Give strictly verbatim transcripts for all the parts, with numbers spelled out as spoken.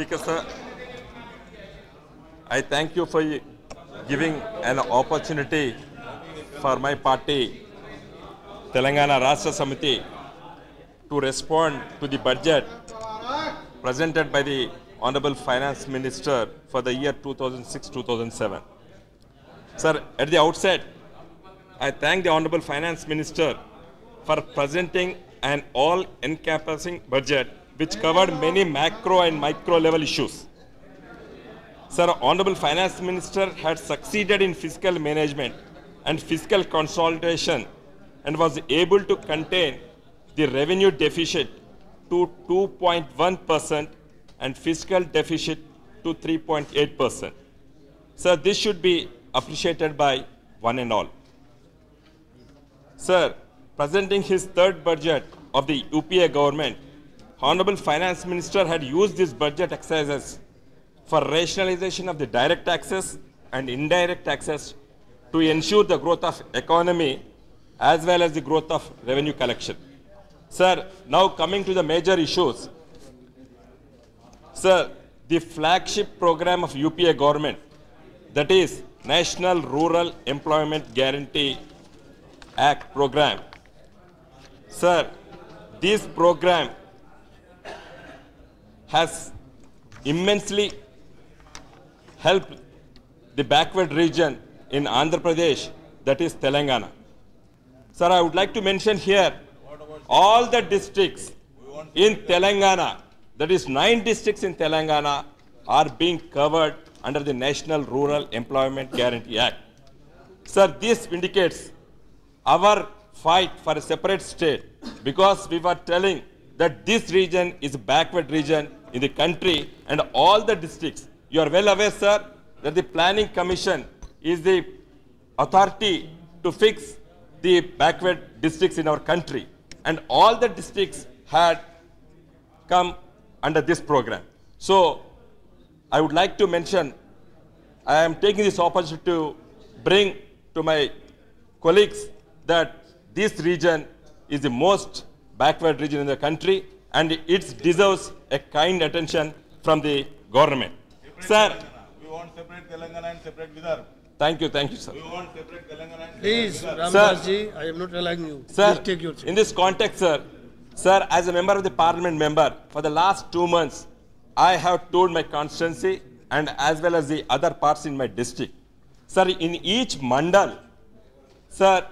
Speaker, sir, I thank you for giving an opportunity for my party, Telangana Rashtra Samiti, to respond to the budget presented by the Honorable Finance Minister for the year two thousand six to two thousand seven. Sir, at the outset, I thank the Honorable Finance Minister for presenting an all-encompassing budget which covered many macro and micro level issues. Sir, Honorable Finance Minister had succeeded in fiscal management and fiscal consolidation and was able to contain the revenue deficit to two point one percent and fiscal deficit to three point eight percent. Sir, this should be appreciated by one and all. Sir, presenting his third budget of the U P A government, Honorable Finance Minister had used this budget exercises for rationalization of the direct taxes and indirect taxes to ensure the growth of economy as well as the growth of revenue collection. Sir, now coming to the major issues. Sir, the flagship program of U P A government, that is National Rural Employment Guarantee Act program. Sir, this program has immensely helped the backward region in Andhra Pradesh, that is Telangana. Sir, I would like to mention here all the districts in Telangana, that is nine districts in Telangana, are being covered under the National Rural Employment Guarantee Act. Sir, this indicates our fight for a separate state, because we were telling that this region is a backward region in the country and all the districts. You are well aware, sir, that the Planning Commission is the authority to fix the backward districts in our country, and all the districts had come under this program. So, I would like to mention, I am taking this opportunity to bring to my colleagues that this region is the most backward region in the country, and it deserves a kind attention from the government. Separate sir, Telangana. We want separate Telangana and separate Vidarbha. Thank you, thank you, sir. We want separate Telangana and please, Ramdasji, I am not allowing you. Sir, please take your in this context, sir, sir, as a member of the parliament member, for the last two months, I have toured my constituency and as well as the other parts in my district. Sir, in each mandal, sir,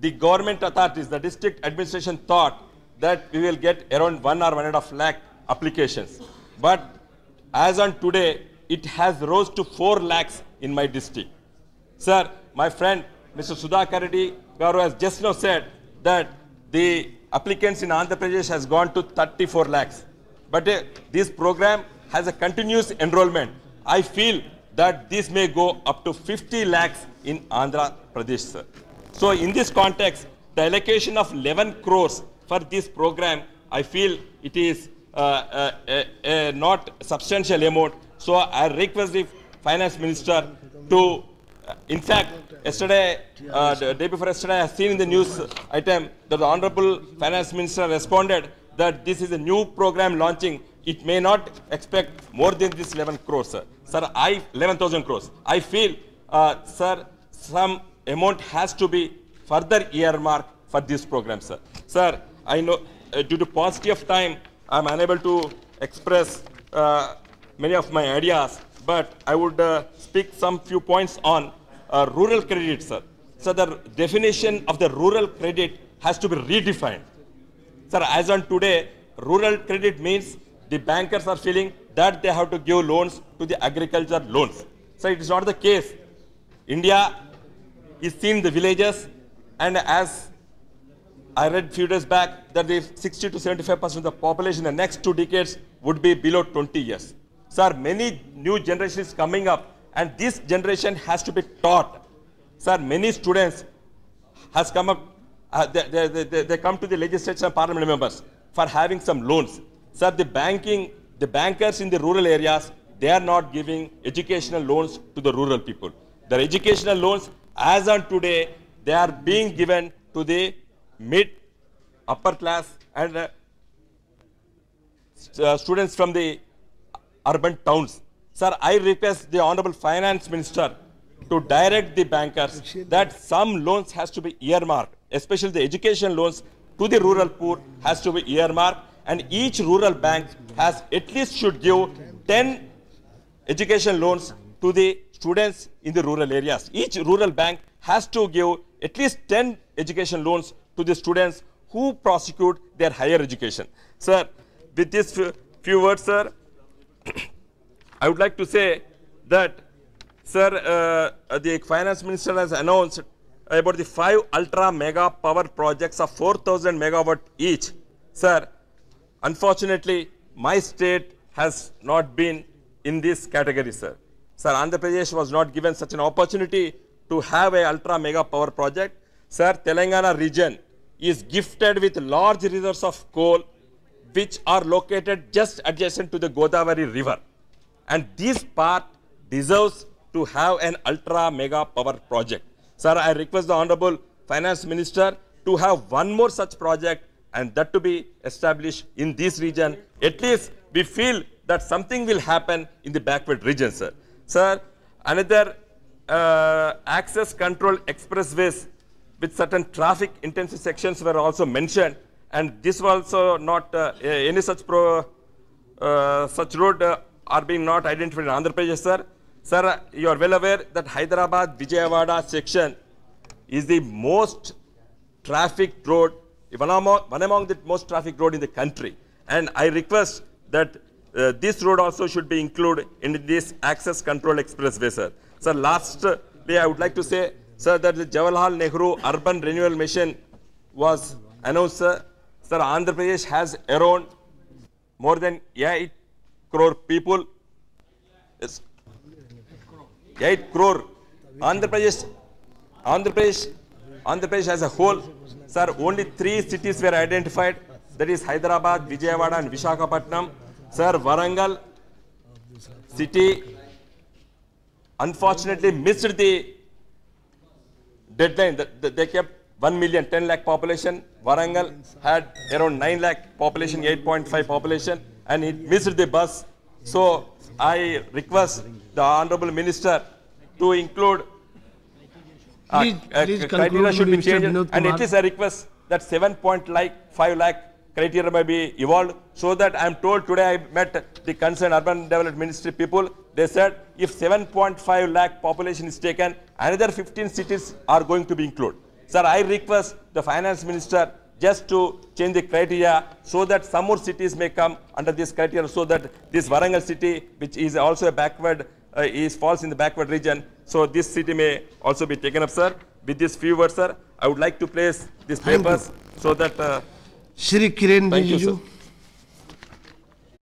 the government authorities, the district administration thought that we will get around one or one and a half lakh applications. But as on today, it has rose to four lakhs in my district. Sir, my friend, Mister Sudhakar Reddy Garu has just now said that the applicants in Andhra Pradesh has gone to thirty-four lakhs. But uh, this program has a continuous enrollment. I feel that this may go up to fifty lakhs in Andhra Pradesh, sir. So in this context, the allocation of eleven crores for this program, I feel it is uh, uh, uh, uh, not substantial amount. So I request the Finance Minister to, uh, in fact, yesterday, uh, the day before yesterday, I have seen in the news item that the Honorable Finance Minister responded that this is a new program launching. It may not expect more than this eleven crores, sir. Sir, I, eleven thousand crores. I feel, uh, sir, some amount has to be further earmarked for this program, sir. Sir, I know, uh, due to paucity of time, I'm unable to express uh, many of my ideas, but I would uh, speak some few points on uh, rural credit, sir. So the definition of the rural credit has to be redefined. Sir, as on today, rural credit means the bankers are feeling that they have to give loans to the agriculture loans. Sir, it is not the case. India is seen in the villages, and as I read a few days back that the sixty to seventy-five percent of the population in the next two decades would be below twenty years. Sir, many new generations coming up, and this generation has to be taught. Sir, many students has come up, uh, they, they, they, they come to the legislature and parliament members for having some loans. Sir, the banking, the bankers in the rural areas, they are not giving educational loans to the rural people. Their educational loans, as on today, they are being given to the mid, upper class and uh, st uh, students from the urban towns. Sir, I request the Honorable Finance Minister to direct the bankers that some loans has to be earmarked, especially the education loans to the rural poor has to be earmarked, and each rural bank has at least should give ten education loans to the students in the rural areas. Each rural bank has to give at least ten education loans to the students who prosecute their higher education. Sir, with these few words, sir, I would like to say that, sir, uh, the Finance Minister has announced about the five ultra mega power projects of four thousand megawatt each. Sir, unfortunately, my state has not been in this category, sir. Sir, Andhra Pradesh was not given such an opportunity to have a ultra mega power project. Sir, Telangana region is gifted with large reserves of coal, which are located just adjacent to the Godavari River. And this part deserves to have an ultra mega power project. Sir, I request the Honorable Finance Minister to have one more such project, and that to be established in this region. At least we feel that something will happen in the backward region, sir. Sir, another uh, access control expressways with certain traffic intensive sections were also mentioned, and this also not uh, any such pro, uh, such road uh, are being not identified in Andhra Pradesh, sir. Sir, you are well aware that Hyderabad Vijayawada section is the most traffic road, one among, one among the most traffic road in the country. And I request that uh, this road also should be included in this access control expressway, sir. Sir, lastly, I would like to say, sir, that the Jawaharlal Nehru Urban Renewal Mission was announced, sir. Sir, Andhra Pradesh has around more than eight crore people. Yes. eight crore. Andhra Pradesh, Andhra Pradesh, Andhra Pradesh as a whole, sir, only three cities were identified. That is Hyderabad, Vijayawada, and Vishakhapatnam. Sir, Warangal city unfortunately missed the deadline. They kept one million, ten lakh population. Warangal had around nine lakh population, eight point five population, and it missed the bus. So I request the Honorable Minister to include uh, please, uh, please criteria should be changed, and at least I request that seven point five lakh criteria may be evolved, so that I am told today I met the concerned urban development ministry people. They said if seven point five lakh population is taken, another fifteen cities are going to be included. Sir, I request the Finance Minister just to change the criteria so that some more cities may come under this criteria, so that this Warangal city, which is also a backward, uh, is falls in the backward region, so this city may also be taken up, sir. With this few words, sir, I would like to place these papers so that... Uh, Shri Kiran Bijiju.